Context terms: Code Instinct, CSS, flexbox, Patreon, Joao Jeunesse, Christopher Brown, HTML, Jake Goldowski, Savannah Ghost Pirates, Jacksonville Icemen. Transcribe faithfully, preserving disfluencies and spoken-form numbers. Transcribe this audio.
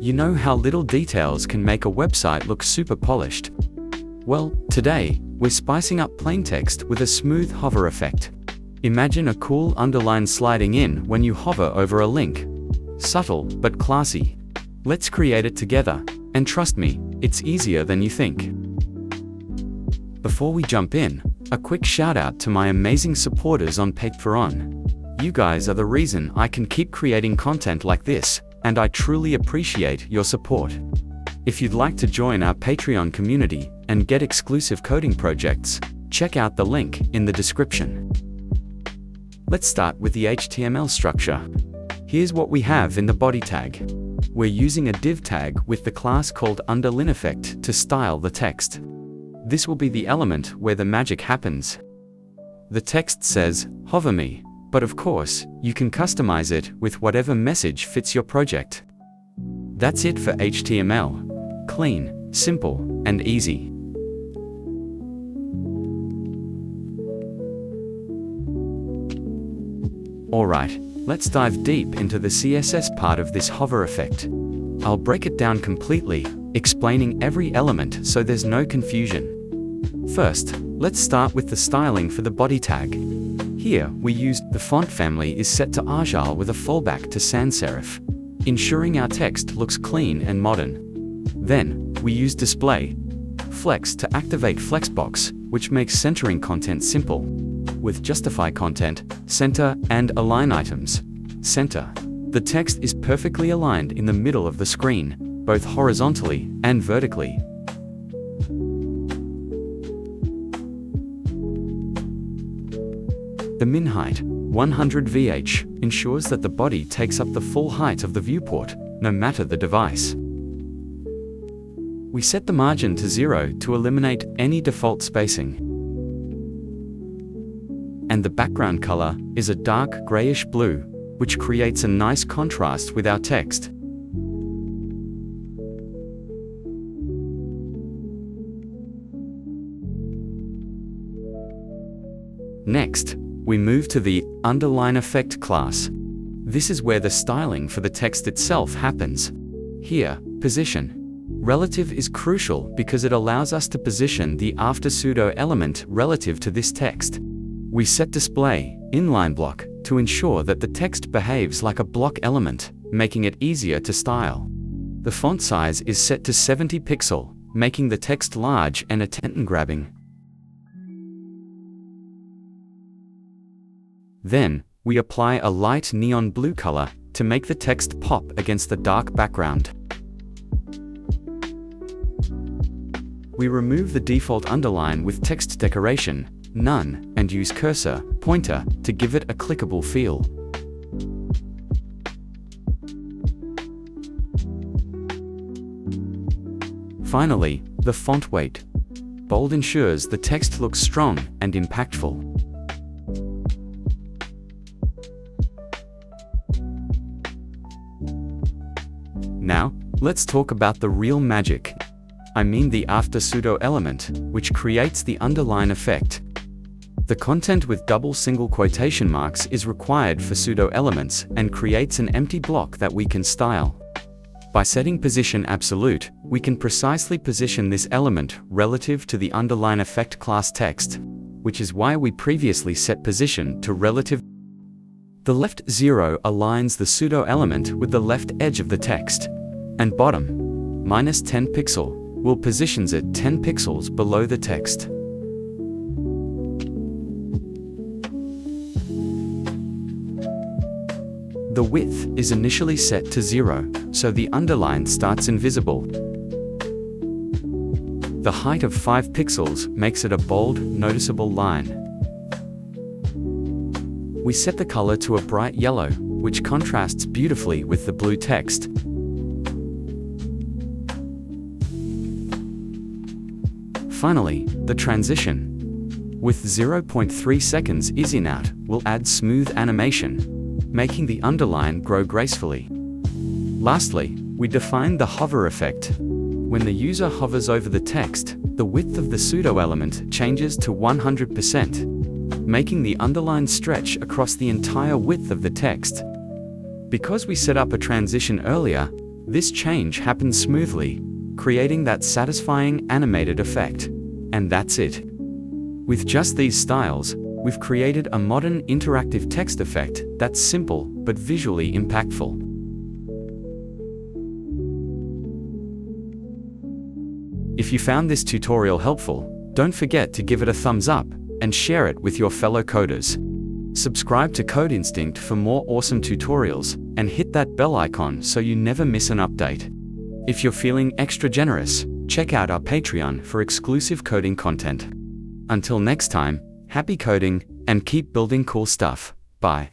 You know how little details can make a website look super polished? Well, today, we're spicing up plaintext with a smooth hover effect. Imagine a cool underline sliding in when you hover over a link. Subtle, but classy. Let's create it together, and trust me, it's easier than you think. Before we jump in, a quick shout out to my amazing supporters on Patreon. You guys are the reason I can keep creating content like this, and I truly appreciate your support. If you'd like to join our Patreon community and get exclusive coding projects, check out the link in the description. Let's start with the H T M L structure. Here's what we have in the body tag. We're using a div tag with the class called underline effect to style the text. This will be the element where the magic happens. The text says, hover me, but of course, you can customize it with whatever message fits your project. That's it for H T M L. Clean, simple, and easy. Alright, let's dive deep into the C S S part of this hover effect. I'll break it down completely, explaining every element so there's no confusion. First, let's start with the styling for the body tag. Here, we used the font family is set to Agile with a fallback to sans serif, ensuring our text looks clean and modern. Then, we used display flex to activate flexbox, which makes centering content simple. With justify content, center, and align items. Center. The text is perfectly aligned in the middle of the screen, both horizontally and vertically. The min height, one hundred V H, ensures that the body takes up the full height of the viewport, no matter the device. We set the margin to zero to eliminate any default spacing. And the background color is a dark grayish blue, which creates a nice contrast with our text. Next, we move to the underline effect class. This is where the styling for the text itself happens. Here, position relative is crucial because it allows us to position the after pseudo element relative to this text. We set display inline block to ensure that the text behaves like a block element, making it easier to style. The font size is set to seventy pixel, making the text large and attention-grabbing. Then, we apply a light neon blue color to make the text pop against the dark background. We remove the default underline with text decoration, none, and use cursor, pointer, to give it a clickable feel. Finally, the font weight. Bold ensures the text looks strong and impactful. Now, let's talk about the real magic. I mean the after pseudo element, which creates the underline effect. The content with double single quotation marks is required for pseudo elements and creates an empty block that we can style. By setting position absolute, we can precisely position this element relative to the underline effect class text, which is why we previously set position to relative. The left zero aligns the pseudo element with the left edge of the text, and bottom, minus ten pixel, will positions it ten pixels below the text. The width is initially set to zero, so the underline starts invisible. The height of five pixels makes it a bold, noticeable line. We set the color to a bright yellow, which contrasts beautifully with the blue text. Finally, the transition. With zero point three seconds is in out, we'll add smooth animation, making the underline grow gracefully. Lastly, we define the hover effect. When the user hovers over the text, the width of the pseudo element changes to one hundred percent, making the underline stretch across the entire width of the text. Because we set up a transition earlier, this change happens smoothly, creating that satisfying animated effect. And that's it. With just these styles, we've created a modern interactive text effect that's simple but visually impactful. If you found this tutorial helpful, don't forget to give it a thumbs up and share it with your fellow coders. Subscribe to Code Instinct for more awesome tutorials, and hit that bell icon so you never miss an update. If you're feeling extra generous, check out our Patreon for exclusive coding content. Until next time, happy coding, and keep building cool stuff. Bye.